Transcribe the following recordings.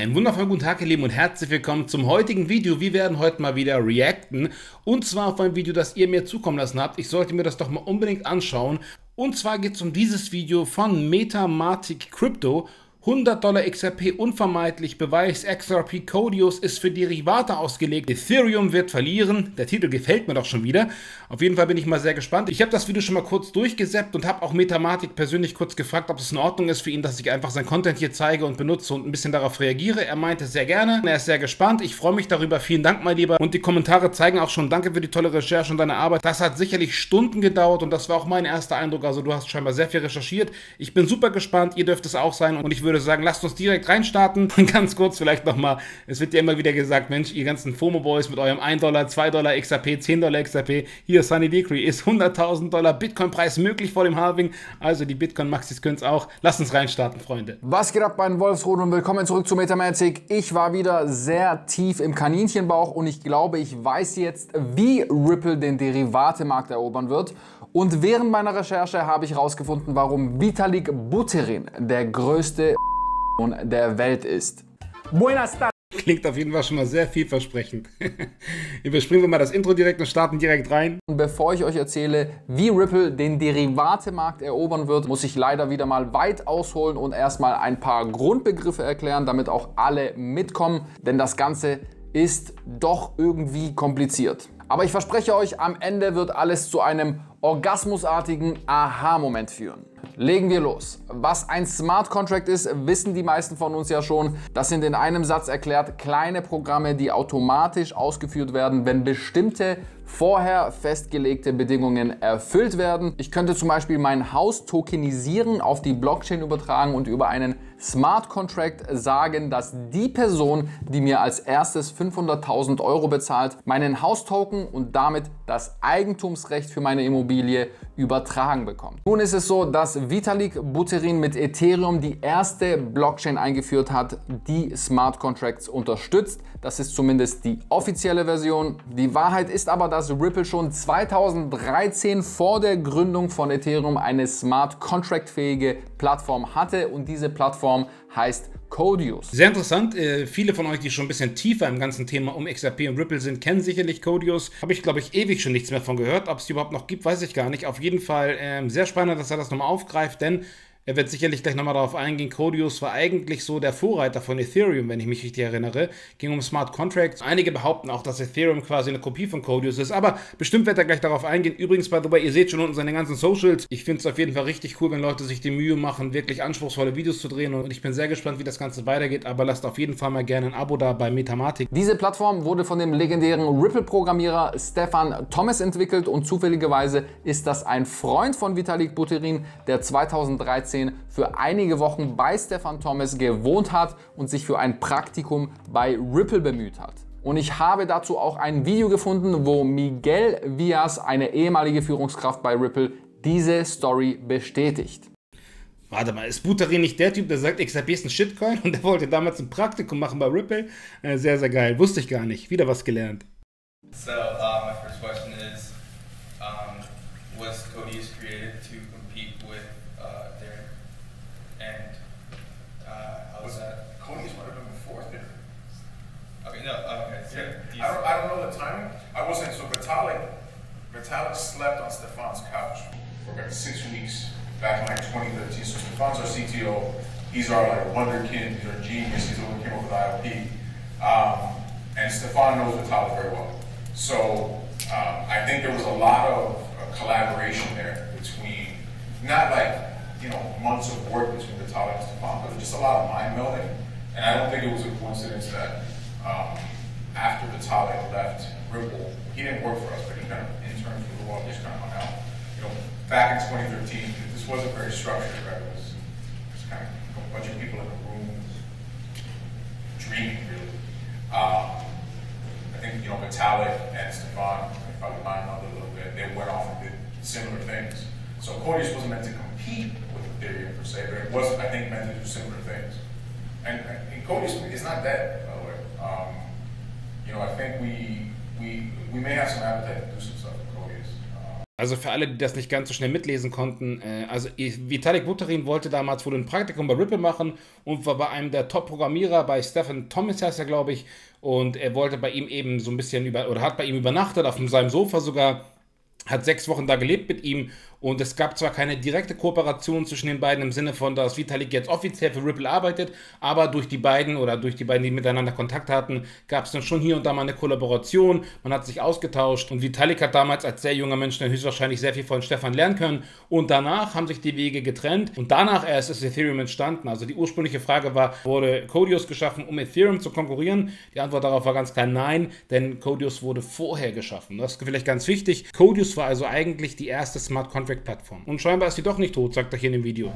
Einen wundervollen guten Tag, ihr Lieben, und herzlich willkommen zum heutigen Video. Wir werden heute mal wieder reacten, und zwar auf ein Video, das ihr mir zukommen lassen habt. Ich sollte mir das doch mal unbedingt anschauen. Und zwar geht es um dieses Video von MetaMatik Crypto. $100 XRP unvermeidlich, Beweis, XRP Codius ist für Derivate ausgelegt, Ethereum wird verlieren. Der Titel gefällt mir doch schon wieder. Auf jeden Fall bin ich mal sehr gespannt. Ich habe das Video schon mal kurz durchgesappt und habe auch MetaMatik persönlich kurz gefragt, ob es in Ordnung ist für ihn, dass ich einfach sein Content hier zeige und benutze und ein bisschen darauf reagiere. Er meinte sehr gerne, er ist sehr gespannt. Ich freue mich darüber. Vielen Dank, mein Lieber. Und die Kommentare zeigen auch schon, danke für die tolle Recherche und deine Arbeit. Das hat sicherlich Stunden gedauert und das war auch mein erster Eindruck. Also du hast scheinbar sehr viel recherchiert. Ich bin super gespannt. Ihr dürft es auch sein und ich würde sagen, lasst uns direkt reinstarten. Ganz kurz vielleicht nochmal, es wird ja immer wieder gesagt, Mensch, ihr ganzen FOMO-Boys mit eurem $1, $2 XRP, $10 XRP, hier Sunny Decree ist $100.000 Bitcoin-Preis möglich vor dem Halving, also die Bitcoin-Maxis können es auch. Lasst uns reinstarten, Freunde. Was geht ab, mein Wolfsrudel, und willkommen zurück zu MetaMatik. Ich war wieder sehr tief im Kaninchenbauch und ich glaube, ich weiß jetzt, wie Ripple den Derivatemarkt erobern wird. Und während meiner Recherche habe ich herausgefunden, warum Vitalik Buterin der größte der Welt ist. Buenas tardes. Klingt auf jeden Fall schon mal sehr vielversprechend. Überspringen wir mal das Intro direkt und starten direkt rein. Und bevor ich euch erzähle, wie Ripple den Derivatemarkt erobern wird, muss ich leider wieder mal weit ausholen und erstmal ein paar Grundbegriffe erklären, damit auch alle mitkommen. Denn das Ganze ist doch irgendwie kompliziert. Aber ich verspreche euch, am Ende wird alles zu einem orgasmusartigen Aha-Moment führen. Legen wir los. Was ein Smart Contract ist, wissen die meisten von uns ja schon. Das sind in einem Satz erklärt kleine Programme, die automatisch ausgeführt werden, wenn bestimmte vorher festgelegte Bedingungen erfüllt werden. Ich könnte zum Beispiel mein Haus tokenisieren, auf die Blockchain übertragen und über einen Smart Contract sagen, dass die Person, die mir als erstes 500.000 € bezahlt, meinen Haustoken und damit das Eigentumsrecht für meine Immobilie übertragen bekommt. Nun ist es so, dass Vitalik Buterin mit Ethereum die erste Blockchain eingeführt hat, die Smart Contracts unterstützt. Das ist zumindest die offizielle Version. Die Wahrheit ist aber, dass Ripple schon 2013 vor der Gründung von Ethereum eine Smart Contract-fähige Plattform hatte, und diese Plattform heißt Codius. Sehr interessant. Viele von euch, die schon ein bisschen tiefer im ganzen Thema um XRP und Ripple sind, kennen sicherlich Codius. Habe ich, glaube ich, ewig schon nichts mehr von gehört. Ob es die überhaupt noch gibt, weiß ich gar nicht. Auf jeden Fall sehr spannend, dass er das nochmal aufgreift, denn er wird sicherlich gleich nochmal darauf eingehen. Codius war eigentlich so der Vorreiter von Ethereum, wenn ich mich richtig erinnere. Ging um Smart Contracts. Einige behaupten auch, dass Ethereum quasi eine Kopie von Codius ist, aber bestimmt wird er gleich darauf eingehen. Übrigens, by the way, ihr seht schon unten seine ganzen Socials. Ich finde es auf jeden Fall richtig cool, wenn Leute sich die Mühe machen, wirklich anspruchsvolle Videos zu drehen, und ich bin sehr gespannt, wie das Ganze weitergeht, aber lasst auf jeden Fall mal gerne ein Abo da bei MetaMatik. Diese Plattform wurde von dem legendären Ripple-Programmierer Stefan Thomas entwickelt, und zufälligerweise ist das ein Freund von Vitalik Buterin, der 2013 für einige Wochen bei Stefan Thomas gewohnt hat und sich für ein Praktikum bei Ripple bemüht hat. Und ich habe dazu auch ein Video gefunden, wo Miguel Vias, eine ehemalige Führungskraft bei Ripple, diese Story bestätigt. Warte mal, ist Buterin nicht der Typ, der sagt, XRP ist ein Shitcoin, und der wollte damals ein Praktikum machen bei Ripple? Sehr, sehr geil. Wusste ich gar nicht. Wieder was gelernt. So, my first question is, was Codius created to compete with Ethereum, and how was that? Codius might have been before Ethereum. Okay, no, okay. So yeah. I don't know the timing. I wasn't, so Vitalik slept on Stefan's couch for about 6 weeks back in like 2013. So Stefan's our CTO. He's our like wonderkind. He's our genius. He's the one who came up with ILP. And Stefan knows Vitalik very well. So I think there was a lot of collaboration there between, not like, you know, months of work between Vitalik and Stefan, but just a lot of mind melding. And I don't think it was a coincidence that after Vitalik left Ripple, he didn't work for us, but he kind of interned for a while, just kind of hung out. You know, back in 2013, this wasn't very structured, right? It was just kind of a bunch of people in a room dreaming, really. I think, you know, Vitalik and Stefan, if I would mind melded a little bit, they went off and did similar things. So Codius wasn't meant to compete with Ethereum per se, but it was, I think, meant to do similar things. And Codius is not dead, by the way. You know, I think think we may have some appetite to do some stuff with Codius. Also für alle, die das nicht ganz so schnell mitlesen konnten, also Vitalik Buterin wollte damals wohl ein Praktikum bei Ripple machen und war bei einem der Top-Programmierer, bei Stefan Thomas heißt er, glaube ich, und er wollte bei ihm eben so ein bisschen hat bei ihm übernachtet, auf seinem Sofa sogar, hat 6 Wochen da gelebt mit ihm und es gab zwar keine direkte Kooperation zwischen den beiden im Sinne von, dass Vitalik jetzt offiziell für Ripple arbeitet, aber durch die beiden, die miteinander Kontakt hatten, gab es dann schon hier und da mal eine Kollaboration, man hat sich ausgetauscht und Vitalik hat damals als sehr junger Mensch dann höchstwahrscheinlich sehr viel von Stefan lernen können und danach haben sich die Wege getrennt und danach erst ist Ethereum entstanden. Also die ursprüngliche Frage war, wurde Codius geschaffen, um Ethereum zu konkurrieren? Die Antwort darauf war ganz klar nein, denn Codius wurde vorher geschaffen. Das ist vielleicht ganz wichtig. Codius war also eigentlich die erste Smart Contract Plattform. Und scheinbar ist sie doch nicht tot, sagt er hier in dem Video.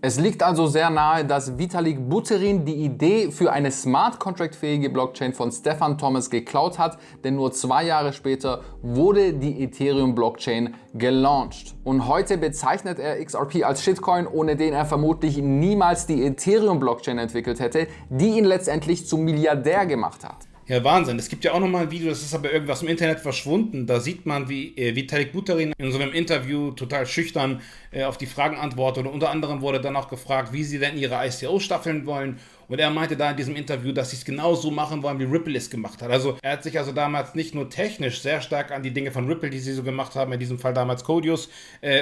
Es liegt also sehr nahe, dass Vitalik Buterin die Idee für eine Smart Contract-fähige Blockchain von Stefan Thomas geklaut hat, denn nur 2 Jahre später wurde die Ethereum-Blockchain gelauncht. Und heute bezeichnet er XRP als Shitcoin, ohne den er vermutlich niemals die Ethereum-Blockchain entwickelt hätte, die ihn letztendlich zum Milliardär gemacht hat. Ja, Wahnsinn. Es gibt ja auch nochmal ein Video, das ist aber irgendwas im Internet verschwunden. Da sieht man, wie Vitalik Buterin in so einem Interview total schüchtern auf die Fragen antwortet. Und unter anderem wurde dann auch gefragt, wie sie denn ihre ICO staffeln wollen. Und er meinte da in diesem Interview, dass sie es genauso machen wollen, wie Ripple es gemacht hat. Also er hat sich also damals nicht nur technisch sehr stark an die Dinge von Ripple, die sie so gemacht haben, in diesem Fall damals Codius,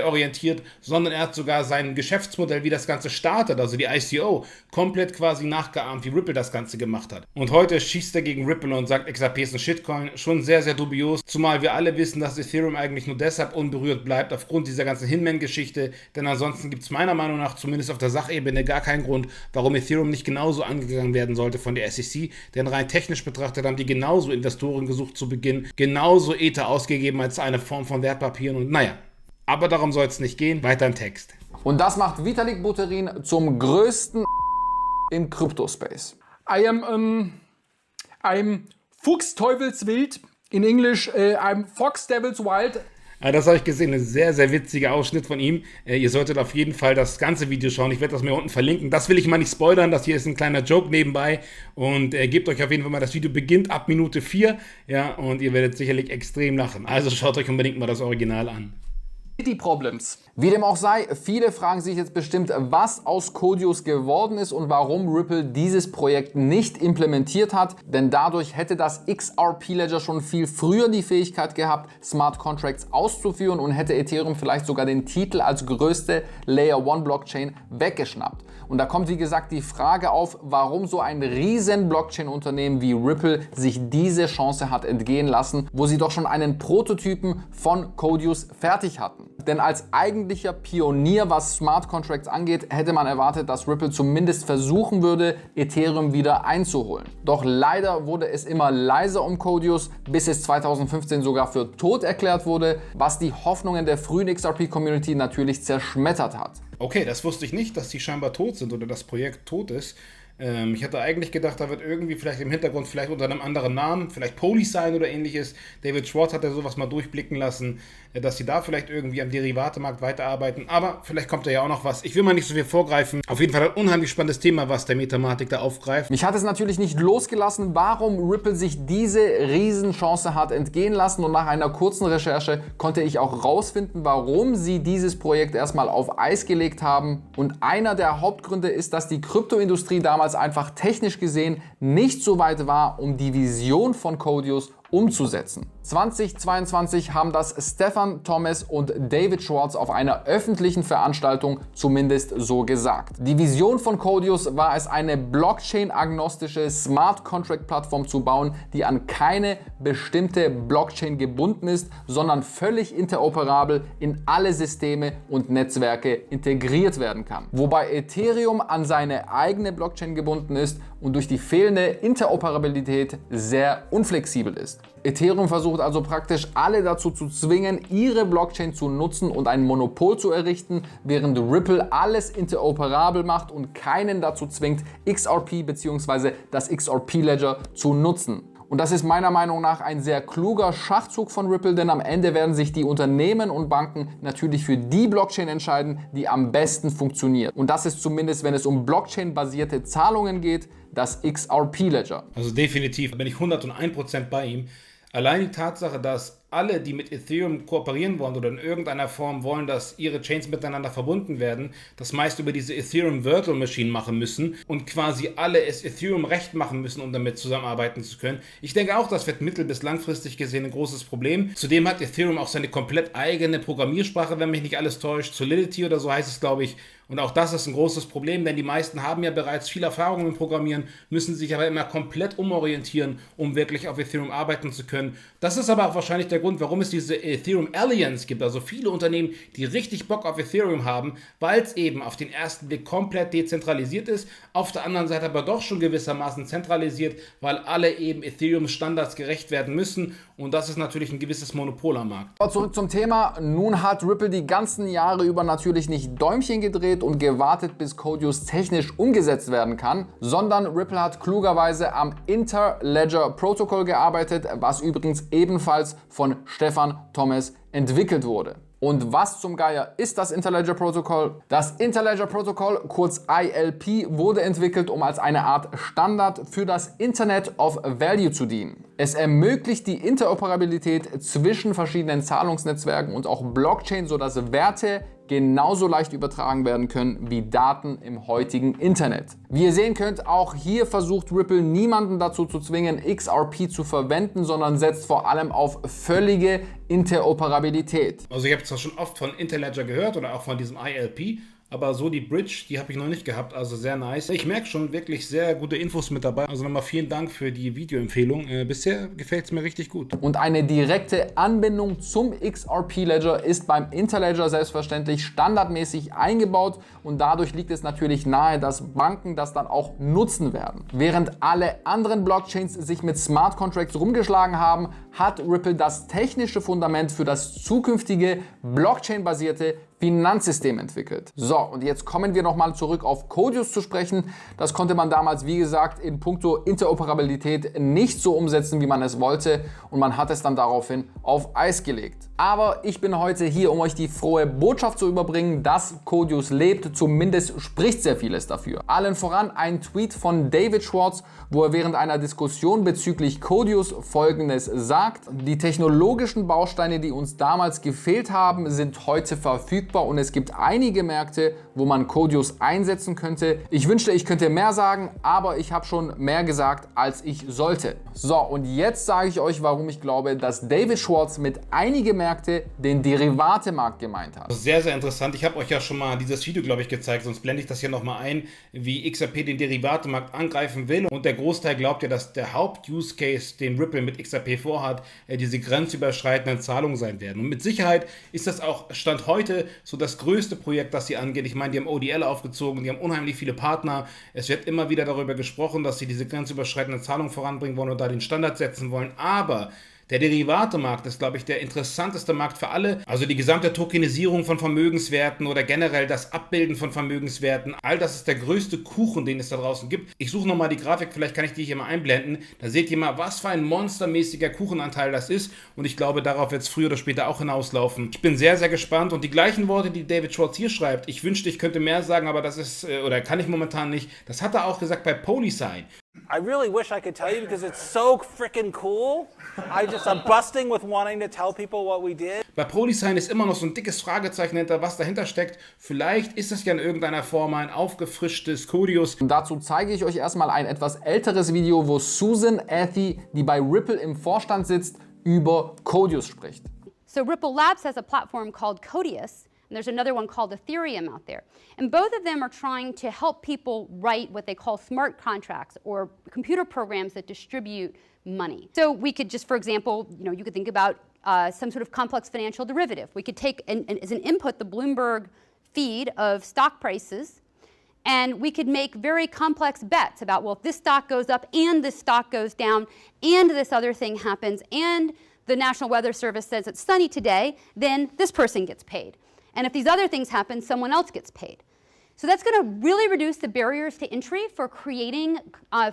orientiert, sondern er hat sogar sein Geschäftsmodell, wie das Ganze startet, also die ICO, komplett quasi nachgeahmt, wie Ripple das Ganze gemacht hat. Und heute schießt er gegen Ripple und sagt, XRP ist ein Shitcoin, schon sehr, sehr dubios, zumal wir alle wissen, dass Ethereum eigentlich nur deshalb unberührt bleibt, aufgrund dieser ganzen Hinman-Geschichte, denn ansonsten gibt es meiner Meinung nach, zumindest auf der Sachebene, gar keinen Grund, warum Ethereum nicht genauso angegangen werden sollte von der SEC, denn rein technisch betrachtet haben die genauso Investoren gesucht zu Beginn, genauso Ether ausgegeben als eine Form von Wertpapieren und naja, aber darum soll es nicht gehen, weiter im Text. Und das macht Vitalik Buterin zum größten im Kryptospace. I'm Fuchsteufelswild, in Englisch I'm Fox Devils Wild. Das habe ich gesehen, ein sehr, sehr witziger Ausschnitt von ihm. Ihr solltet auf jeden Fall das ganze Video schauen. Ich werde das mir unten verlinken. Das will ich mal nicht spoilern. Das hier ist ein kleiner Joke nebenbei. Und gebt euch auf jeden Fall mal, das Video beginnt ab Minute 4. Ja, und ihr werdet sicherlich extrem lachen. Also schaut euch unbedingt mal das Original an. Die Problems. Wie dem auch sei, viele fragen sich jetzt bestimmt, was aus Codius geworden ist und warum Ripple dieses Projekt nicht implementiert hat, denn dadurch hätte das XRP-Ledger schon viel früher die Fähigkeit gehabt, Smart Contracts auszuführen und hätte Ethereum vielleicht sogar den Titel als größte Layer-1-Blockchain weggeschnappt. Und da kommt wie gesagt die Frage auf, warum so ein riesen Blockchain-Unternehmen wie Ripple sich diese Chance hat entgehen lassen, wo sie doch schon einen Prototypen von Codius fertig hatten. Denn als eigentlicher Pionier, was Smart Contracts angeht, hätte man erwartet, dass Ripple zumindest versuchen würde, Ethereum wieder einzuholen. Doch leider wurde es immer leiser um Codius, bis es 2015 sogar für tot erklärt wurde, was die Hoffnungen der frühen XRP-Community natürlich zerschmettert hat. Okay, das wusste ich nicht, dass die scheinbar tot sind oder das Projekt tot ist. Ich hatte eigentlich gedacht, da wird irgendwie vielleicht im Hintergrund, vielleicht unter einem anderen Namen, vielleicht PolySign oder ähnliches. David Schwartz hat ja sowas mal durchblicken lassen, dass sie da vielleicht irgendwie am Derivatemarkt weiterarbeiten. Aber vielleicht kommt da ja auch noch was. Ich will mal nicht so viel vorgreifen. Auf jeden Fall ein unheimlich spannendes Thema, was der MetaMatik da aufgreift. Mich hat es natürlich nicht losgelassen, warum Ripple sich diese Riesenchance hat entgehen lassen. Und nach einer kurzen Recherche konnte ich auch rausfinden, warum sie dieses Projekt erstmal auf Eis gelegt haben. Und einer der Hauptgründe ist, dass die Kryptoindustrie damals einfach technisch gesehen nicht so weit war, um die Vision von Codius umzusetzen. 2022 haben das Stefan Thomas und David Schwartz auf einer öffentlichen Veranstaltung zumindest so gesagt. Die Vision von Codius war es, eine blockchain-agnostische Smart Contract Plattform zu bauen, die an keine bestimmte Blockchain gebunden ist, sondern völlig interoperabel in alle Systeme und Netzwerke integriert werden kann. Wobei Ethereum an seine eigene Blockchain gebunden ist und durch die fehlende Interoperabilität sehr unflexibel ist. Ethereum versucht also praktisch alle dazu zu zwingen, ihre Blockchain zu nutzen und ein Monopol zu errichten, während Ripple alles interoperabel macht und keinen dazu zwingt, XRP bzw. das XRP-Ledger zu nutzen. Und das ist meiner Meinung nach ein sehr kluger Schachzug von Ripple, denn am Ende werden sich die Unternehmen und Banken natürlich für die Blockchain entscheiden, die am besten funktioniert. Und das ist zumindest, wenn es um Blockchain-basierte Zahlungen geht, das XRP-Ledger. Also definitiv bin ich 101% bei ihm. Allein die Tatsache, dass alle, die mit Ethereum kooperieren wollen oder in irgendeiner Form wollen, dass ihre Chains miteinander verbunden werden, das meist über diese Ethereum Virtual Machine machen müssen und quasi alle es Ethereum recht machen müssen, um damit zusammenarbeiten zu können. Ich denke auch, das wird mittel- bis langfristig gesehen ein großes Problem. Zudem hat Ethereum auch seine komplett eigene Programmiersprache, wenn mich nicht alles täuscht, Solidity oder so heißt es, glaube ich. Und auch das ist ein großes Problem, denn die meisten haben ja bereits viel Erfahrung im Programmieren, müssen sich aber immer komplett umorientieren, um wirklich auf Ethereum arbeiten zu können. Das ist aber auch wahrscheinlich der Grund, warum es diese Ethereum Alliance gibt, also viele Unternehmen, die richtig Bock auf Ethereum haben, weil es eben auf den ersten Blick komplett dezentralisiert ist, auf der anderen Seite aber doch schon gewissermaßen zentralisiert, weil alle eben Ethereum-Standards gerecht werden müssen und das ist natürlich ein gewisses Monopol am Markt. Aber zurück zum Thema, nun hat Ripple die ganzen Jahre über natürlich nicht Däumchen gedreht und gewartet, bis Codius technisch umgesetzt werden kann, sondern Ripple hat klugerweise am Interledger-Protokoll gearbeitet, was übrigens ebenfalls von Stefan Thomas entwickelt wurde. Und was zum Geier ist das Interledger-Protokoll? Das Interledger-Protokoll, kurz ILP, wurde entwickelt, um als eine Art Standard für das Internet of Value zu dienen. Es ermöglicht die Interoperabilität zwischen verschiedenen Zahlungsnetzwerken und auch Blockchain, sodass Werte genauso leicht übertragen werden können wie Daten im heutigen Internet. Wie ihr sehen könnt, auch hier versucht Ripple niemanden dazu zu zwingen, XRP zu verwenden, sondern setzt vor allem auf völlige Interoperabilität. Also ich habe zwar schon oft von Interledger gehört oder auch von diesem ILP, aber so die Bridge, die habe ich noch nicht gehabt, also sehr nice. Ich merke schon wirklich sehr gute Infos mit dabei. Also nochmal vielen Dank für die Videoempfehlung. Bisher gefällt es mir richtig gut. Und eine direkte Anbindung zum XRP-Ledger ist beim Interledger selbstverständlich standardmäßig eingebaut und dadurch liegt es natürlich nahe, dass Banken das dann auch nutzen werden. Während alle anderen Blockchains sich mit Smart Contracts rumgeschlagen haben, hat Ripple das technische Fundament für das zukünftige Blockchain-basierte Finanzsystem entwickelt. So, und jetzt kommen wir nochmal zurück auf Codius zu sprechen. Das konnte man damals, wie gesagt, in puncto Interoperabilität nicht so umsetzen, wie man es wollte und man hat es dann daraufhin auf Eis gelegt. Aber ich bin heute hier, um euch die frohe Botschaft zu überbringen, dass Codius lebt, zumindest spricht sehr vieles dafür. Allen voran ein Tweet von David Schwartz, wo er während einer Diskussion bezüglich Codius Folgendes sagt: Die technologischen Bausteine, die uns damals gefehlt haben, sind heute verfügbar. Und es gibt einige Märkte, wo man Codius einsetzen könnte. Ich wünschte, ich könnte mehr sagen, aber ich habe schon mehr gesagt, als ich sollte. So, und jetzt sage ich euch, warum ich glaube, dass David Schwartz mit einige Märkte den Derivatemarkt gemeint hat. Sehr, sehr interessant. Ich habe euch ja schon mal dieses Video, glaube ich, gezeigt, sonst blende ich das hier nochmal ein, wie XRP den Derivatemarkt angreifen will. Und der Großteil glaubt ja, dass der Haupt-Use-Case, den Ripple mit XRP vorhat, diese grenzüberschreitenden Zahlungen sein werden. Und mit Sicherheit ist das auch Stand heute so das größte Projekt, das sie angehen. Ich meine, die haben ODL aufgezogen, die haben unheimlich viele Partner. Es wird immer wieder darüber gesprochen, dass sie diese grenzüberschreitende Zahlung voranbringen wollen und da den Standard setzen wollen. Aber der Derivatemarkt ist, glaube ich, der interessanteste Markt für alle. Also die gesamte Tokenisierung von Vermögenswerten oder generell das Abbilden von Vermögenswerten, all das ist der größte Kuchen, den es da draußen gibt. Ich suche nochmal die Grafik, vielleicht kann ich die hier mal einblenden. Da seht ihr mal, was für ein monstermäßiger Kuchenanteil das ist. Und ich glaube, darauf wird es früher oder später auch hinauslaufen. Ich bin sehr, sehr gespannt. Und die gleichen Worte, die David Schwartz hier schreibt, ich wünschte, ich könnte mehr sagen, aber das ist, oder kann ich momentan nicht. Das hat er auch gesagt bei PolySign. I really wish I could tell you because it's so freaking cool. I'm busting with wanting to tell people what we did. Bei PolySign ist immer noch so ein dickes Fragezeichen hinter, was dahinter steckt. Vielleicht ist es ja in irgendeiner Form ein aufgefrischtes Codius. Und dazu zeige ich euch erstmal ein etwas älteres Video, wo Susan Athey, die bei Ripple im Vorstand sitzt, über Codius spricht. So Ripple Labs has a platform called Codius. And there's another one called Ethereum out there. And both of them are trying to help people write what they call smart contracts or computer programs that distribute money. So we could just, for example, you could think about some sort of complex financial derivative. We could take as an input the Bloomberg feed of stock prices, and we could make very complex bets about, well, if this stock goes up and this stock goes down and this other thing happens and the National Weather Service says it's sunny today, then this person gets paid. And if these other things happen, someone else gets paid. So that's going to really reduce the barriers to entry for creating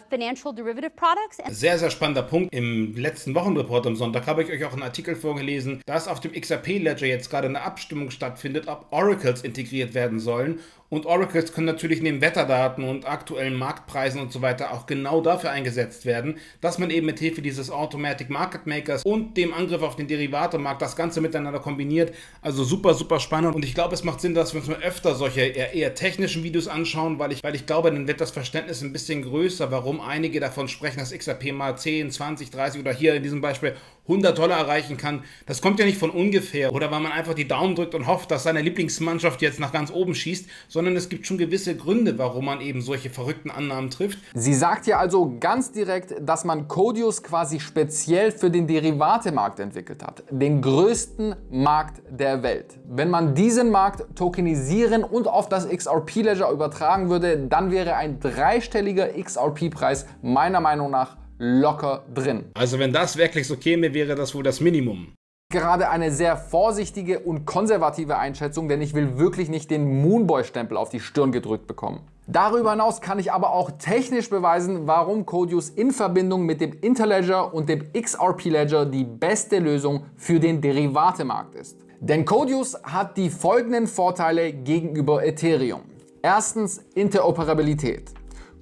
financial derivative products. Sehr, sehr spannender Punkt. Im letzten Wochenreport am Sonntag habe ich euch auch einen Artikel vorgelesen, dass auf dem XRP-Ledger jetzt gerade eine Abstimmung stattfindet, ob Oracles integriert werden sollen. Und Oracles können natürlich neben Wetterdaten und aktuellen Marktpreisen und so weiter auch genau dafür eingesetzt werden, dass man eben mit Hilfe dieses Automatic Market Makers und dem Angriff auf den Derivatemarkt das Ganze miteinander kombiniert. Also super, super spannend. Und ich glaube, es macht Sinn, dass wir uns mal öfter solche eher technischen Videos anschauen, weil ich glaube, dann wird das Verständnis ein bisschen größer, warum einige davon sprechen, dass XRP mal 10, 20, 30 oder hier in diesem Beispiel $100 erreichen kann. Das kommt ja nicht von ungefähr. Oder weil man einfach die Daumen drückt und hofft, dass seine Lieblingsmannschaft jetzt nach ganz oben schießt, sondern es gibt schon gewisse Gründe, warum man eben solche verrückten Annahmen trifft. Sie sagt ja also ganz direkt, dass man Codius quasi speziell für den Derivatemarkt entwickelt hat, den größten Markt der Welt. Wenn man diesen Markt tokenisieren und auf das XRP-Ledger übertragen würde, dann wäre ein dreistelliger XRP-Preis meiner Meinung nach locker drin. Also wenn das wirklich so käme, wäre das wohl das Minimum. Gerade eine sehr vorsichtige und konservative Einschätzung, denn ich will wirklich nicht den Moonboy-Stempel auf die Stirn gedrückt bekommen. Darüber hinaus kann ich aber auch technisch beweisen, warum Codius in Verbindung mit dem Interledger und dem XRP-Ledger die beste Lösung für den Derivatemarkt ist. Denn Codius hat die folgenden Vorteile gegenüber Ethereum. Erstens Interoperabilität.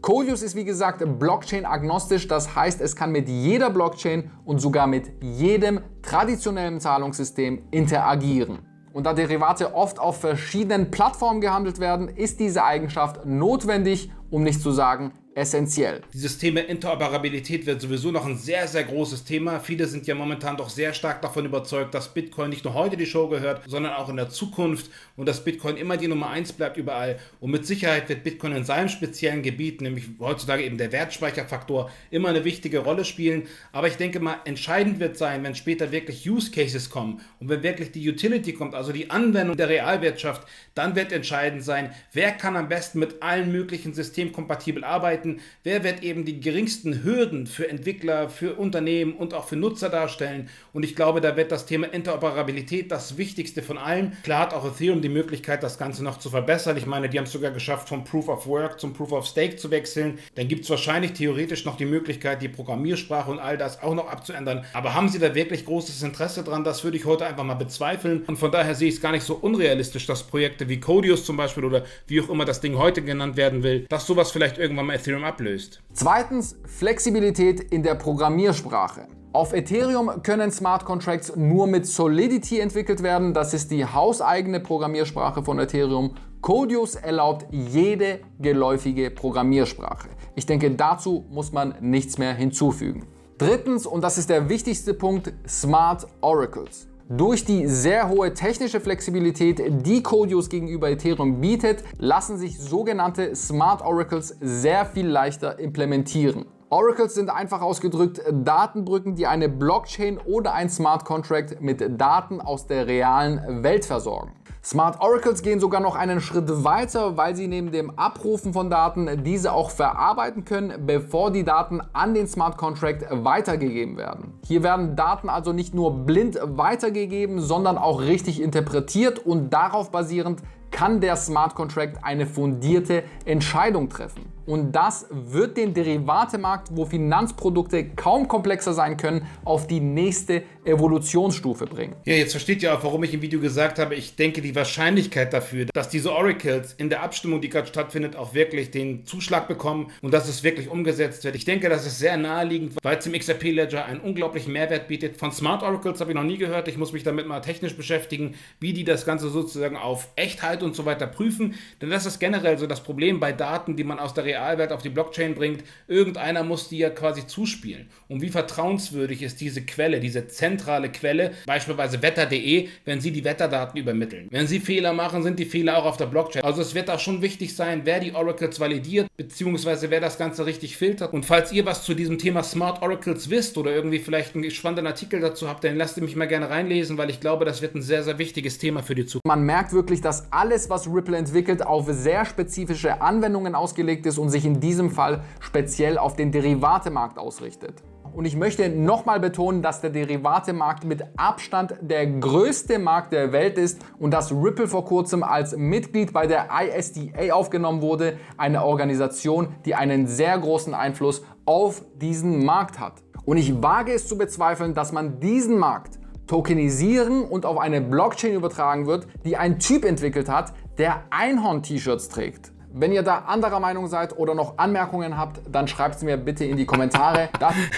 Codius ist wie gesagt blockchain-agnostisch, das heißt, es kann mit jeder Blockchain und sogar mit jedem traditionellen Zahlungssystem interagieren. Und da Derivate oft auf verschiedenen Plattformen gehandelt werden, ist diese Eigenschaft notwendig, um nicht zu sagen essentiell. Dieses Thema Interoperabilität wird sowieso noch ein sehr, sehr großes Thema. Viele sind ja momentan doch sehr stark davon überzeugt, dass Bitcoin nicht nur heute die Show gehört, sondern auch in der Zukunft und dass Bitcoin immer die Nummer 1 bleibt überall. Und mit Sicherheit wird Bitcoin in seinem speziellen Gebiet, nämlich heutzutage eben der Wertspeicherfaktor, immer eine wichtige Rolle spielen. Aber ich denke mal, entscheidend wird sein, wenn später wirklich Use Cases kommen und wenn wirklich die Utility kommt, also die Anwendung der Realwirtschaft, dann wird entscheidend sein, wer kann am besten mit allen möglichen Systemen kompatibel arbeiten, wer wird eben die geringsten Hürden für Entwickler, für Unternehmen und auch für Nutzer darstellen. Und ich glaube, da wird das Thema Interoperabilität das Wichtigste von allem. Klar hat auch Ethereum die Möglichkeit, das Ganze noch zu verbessern. Ich meine, die haben es sogar geschafft, vom Proof of Work zum Proof of Stake zu wechseln. Dann gibt es wahrscheinlich theoretisch noch die Möglichkeit, die Programmiersprache und all das auch noch abzuändern. Aber haben sie da wirklich großes Interesse dran? Das würde ich heute einfach mal bezweifeln. Und von daher sehe ich es gar nicht so unrealistisch, dass Projekte wie Codius zum Beispiel oder wie auch immer das Ding heute genannt werden will, dass sowas vielleicht irgendwann mal Ethereum ablöst. Zweitens, Flexibilität in der Programmiersprache. Auf Ethereum können Smart Contracts nur mit Solidity entwickelt werden. Das ist die hauseigene Programmiersprache von Ethereum. Codius erlaubt jede geläufige Programmiersprache. Ich denke, dazu muss man nichts mehr hinzufügen. Drittens, und das ist der wichtigste Punkt, Smart Oracles. Durch die sehr hohe technische Flexibilität, die Codius gegenüber Ethereum bietet, lassen sich sogenannte Smart Oracles sehr viel leichter implementieren. Oracles sind einfach ausgedrückt Datenbrücken, die eine Blockchain oder ein Smart Contract mit Daten aus der realen Welt versorgen. Smart Oracles gehen sogar noch einen Schritt weiter, weil sie neben dem Abrufen von Daten diese auch verarbeiten können, bevor die Daten an den Smart Contract weitergegeben werden. Hier werden Daten also nicht nur blind weitergegeben, sondern auch richtig interpretiert und darauf basierend kann der Smart Contract eine fundierte Entscheidung treffen. Und das wird den Derivatemarkt, wo Finanzprodukte kaum komplexer sein können, auf die nächste Evolutionsstufe bringen. Ja, jetzt versteht ihr auch, warum ich im Video gesagt habe, ich denke, die Wahrscheinlichkeit dafür, dass diese Oracles in der Abstimmung, die gerade stattfindet, auch wirklich den Zuschlag bekommen und dass es wirklich umgesetzt wird. Ich denke, das ist sehr naheliegend, weil es im XRP-Ledger einen unglaublichen Mehrwert bietet. Von Smart Oracles habe ich noch nie gehört. Ich muss mich damit mal technisch beschäftigen, wie die das Ganze sozusagen auf Echtheit und so weiter prüfen. Denn das ist generell so das Problem bei Daten, die man aus der Realwelt auf die Blockchain bringt. Irgendeiner muss die ja quasi zuspielen. Und wie vertrauenswürdig ist diese Quelle, diese zentrale Quelle, beispielsweise wetter.de, wenn sie die Wetterdaten übermitteln. Wenn sie Fehler machen, sind die Fehler auch auf der Blockchain. Also es wird auch schon wichtig sein, wer die Oracles validiert, beziehungsweise wer das Ganze richtig filtert. Und falls ihr was zu diesem Thema Smart Oracles wisst oder irgendwie vielleicht einen spannenden Artikel dazu habt, dann lasst ihr mich mal gerne reinlesen, weil ich glaube, das wird ein sehr, sehr wichtiges Thema für die Zukunft. Man merkt wirklich, dass alles, was Ripple entwickelt, auf sehr spezifische Anwendungen ausgelegt ist und sich in diesem Fall speziell auf den Derivatemarkt ausrichtet. Und ich möchte nochmal betonen, dass der Derivatemarkt mit Abstand der größte Markt der Welt ist und dass Ripple vor kurzem als Mitglied bei der ISDA aufgenommen wurde, eine Organisation, die einen sehr großen Einfluss auf diesen Markt hat. Und ich wage es zu bezweifeln, dass man diesen Markt tokenisieren und auf eine Blockchain übertragen wird, die ein Typ entwickelt hat, der Einhorn-T-Shirts trägt. Wenn ihr da anderer Meinung seid oder noch Anmerkungen habt, dann schreibt es mir bitte in die Kommentare.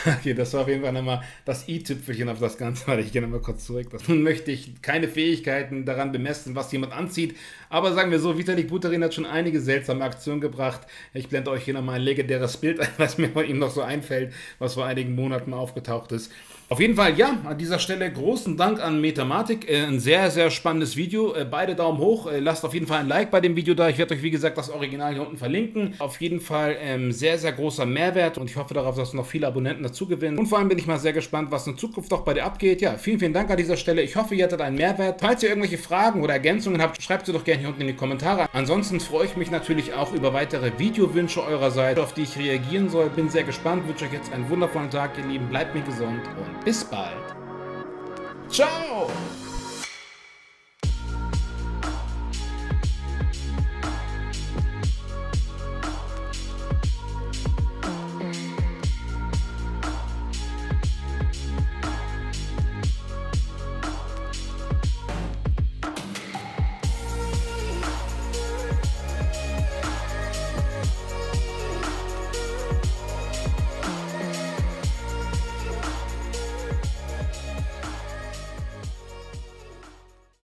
Okay, das war auf jeden Fall nochmal das i-Tüpfelchen auf das Ganze, weil ich gehe nochmal kurz zurück. Nun möchte ich keine Fähigkeiten daran bemessen, was jemand anzieht, aber sagen wir so, Vitalik Buterin hat schon einige seltsame Aktionen gebracht. Ich blende euch hier nochmal ein legendäres Bild ein, was mir von ihm noch so einfällt, was vor einigen Monaten aufgetaucht ist. Auf jeden Fall, ja, an dieser Stelle großen Dank an MetaMatik, ein sehr, sehr spannendes Video, beide Daumen hoch, lasst auf jeden Fall ein Like bei dem Video da, ich werde euch wie gesagt das Original hier unten verlinken, auf jeden Fall sehr, sehr großer Mehrwert und ich hoffe darauf, dass noch viele Abonnenten dazu gewinnen und vor allem bin ich mal sehr gespannt, was in Zukunft noch bei dir abgeht, ja, vielen, vielen Dank an dieser Stelle, ich hoffe, ihr hattet einen Mehrwert, falls ihr irgendwelche Fragen oder Ergänzungen habt, schreibt sie doch gerne hier unten in die Kommentare, ansonsten freue ich mich natürlich auch über weitere Videowünsche eurerseits, auf die ich reagieren soll, bin sehr gespannt, wünsche euch jetzt einen wundervollen Tag, ihr Lieben, bleibt mir gesund und bis bald. Ciao!